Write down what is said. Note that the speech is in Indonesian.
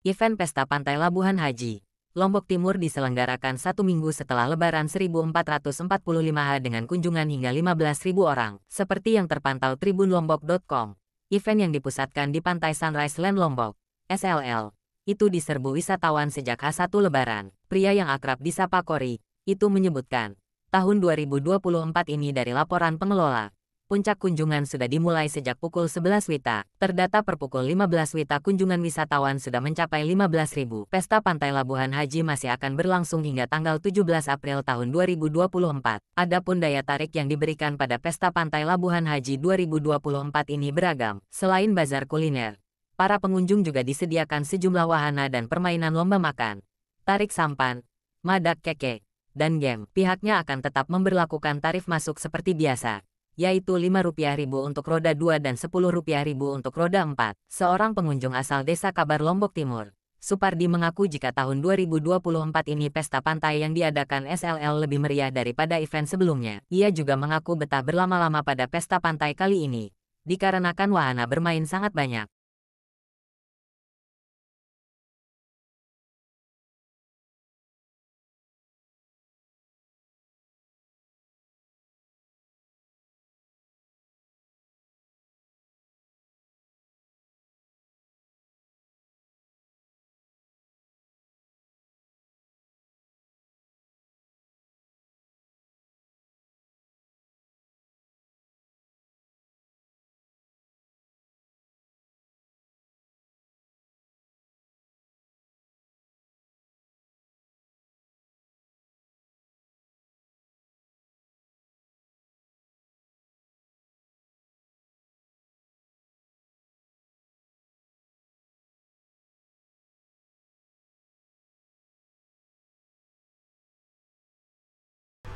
Event Pesta Pantai Labuhan Haji, Lombok Timur diselenggarakan satu minggu setelah Lebaran 1445H dengan kunjungan hingga 15.000 orang, seperti yang terpantau tribunlombok.com. Event yang dipusatkan di Pantai Sunrise Land Lombok, SLL, itu diserbu wisatawan sejak H1 Lebaran. Pria yang akrab disapa Kori, itu menyebutkan, tahun 2024 ini dari laporan pengelola, puncak kunjungan sudah dimulai sejak pukul 11 WITA. Terdata per pukul 15 WITA kunjungan wisatawan sudah mencapai 15.000. Pesta Pantai Labuhan Haji masih akan berlangsung hingga tanggal 17 April tahun 2024. Adapun daya tarik yang diberikan pada Pesta Pantai Labuhan Haji 2024 ini beragam. Selain bazar kuliner, para pengunjung juga disediakan sejumlah wahana dan permainan lomba makan, tarik sampan, Madaq Keke, dan game. Pihaknya akan tetap memberlakukan tarif masuk seperti biasa, yaitu Rp5.000 untuk roda 2 dan Rp10.000 untuk roda 4. Seorang pengunjung asal Desa Kabar Lombok Timur, Supardi, mengaku jika tahun 2024 ini pesta pantai yang diadakan SLL lebih meriah daripada event sebelumnya. Ia juga mengaku betah berlama-lama pada pesta pantai kali ini, dikarenakan wahana bermain sangat banyak.